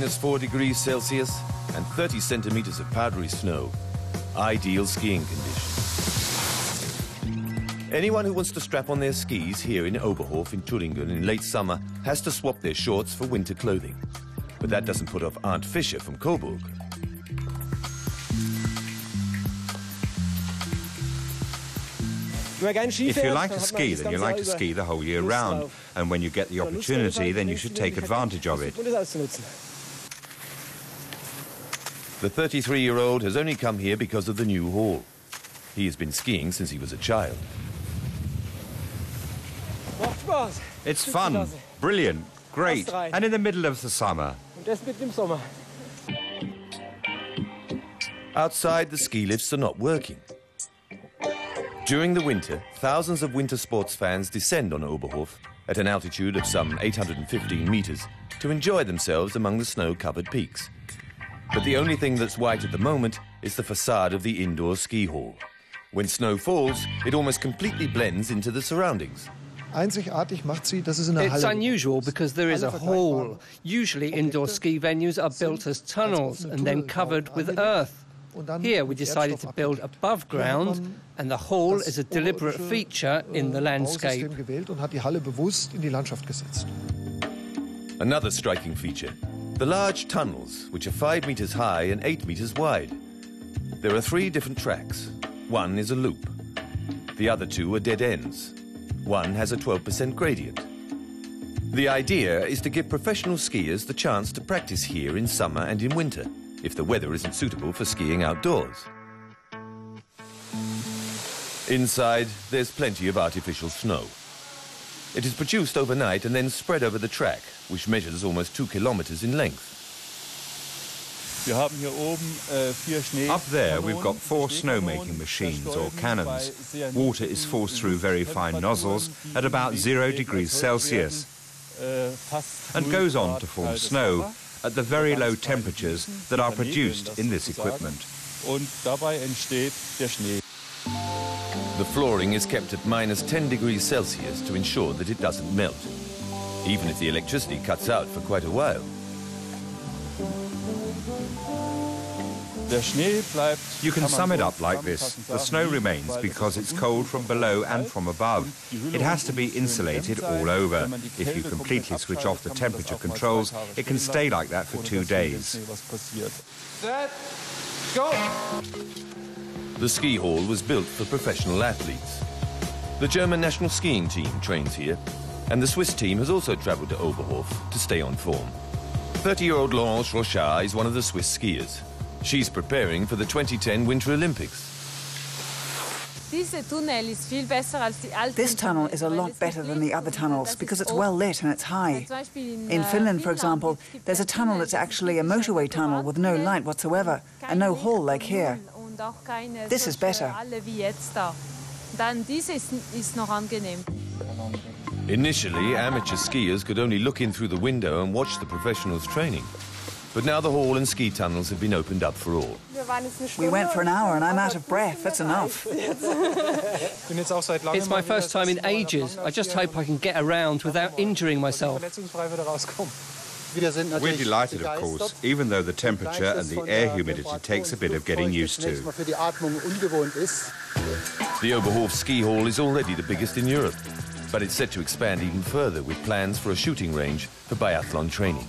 -4°C and 30 centimeters of powdery snow. Ideal skiing conditions. Anyone who wants to strap on their skis here in Oberhof in Thuringia in late summer has to swap their shorts for winter clothing. But that doesn't put off Aunt Fisher from Coburg. If you like to ski, then you like to ski the whole year round. And when you get the opportunity, then you should take advantage of it. The 33-year-old has only come here because of the new hall. He has been skiing since he was a child. It's fun, brilliant, great, and in the middle of the summer. Outside, the ski lifts are not working. During the winter, thousands of winter sports fans descend on Oberhof at an altitude of some 815 meters to enjoy themselves among the snow-covered peaks. But the only thing that's white at the moment is the facade of the indoor ski hall. When snow falls, it almost completely blends into the surroundings. It's unusual because there is a hall. Usually indoor ski venues are built as tunnels and then covered with earth. Here we decided to build above ground, and the hall is a deliberate feature in the landscape. Another striking feature, the large tunnels, which are 5 meters high and 8 meters wide. There are 3 different tracks. One is a loop. The other 2 are dead ends. One has a 12% gradient. The idea is to give professional skiers the chance to practice here in summer and in winter, if the weather isn't suitable for skiing outdoors. Inside, there's plenty of artificial snow. It is produced overnight and then spread over the track, which measures almost 2 kilometers in length. Up there, we've got 4 snow-making machines, or cannons. Water is forced through very fine nozzles at about 0°C, and goes on to form snow at the very low temperatures that are produced in this equipment. The flooring is kept at -10°C to ensure that it doesn't melt, even if the electricity cuts out for quite a while. You can sum it up like this. The snow remains because it's cold from below and from above. It has to be insulated all over. If you completely switch off the temperature controls, it can stay like that for 2 days. Set, go! The ski hall was built for professional athletes. The German national skiing team trains here, and the Swiss team has also travelled to Oberhof to stay on form. 30-year-old Laurence Rochard is one of the Swiss skiers. She's preparing for the 2010 Winter Olympics. This tunnel is a lot better than the other tunnels because it's well lit and it's high. In Finland, for example, there's a tunnel that's actually a motorway tunnel with no light whatsoever and no hall like here. This is better. Initially, amateur skiers could only look in through the window and watch the professionals training. But now the hall and ski tunnels have been opened up for all. We went for an hour and I'm out of breath. That's enough. It's my first time in ages. I just hope I can get around without injuring myself. We're delighted, of course, even though the temperature and the air humidity takes a bit of getting used to. The Oberhof Ski Hall is already the biggest in Europe, but it's set to expand even further with plans for a shooting range for biathlon training.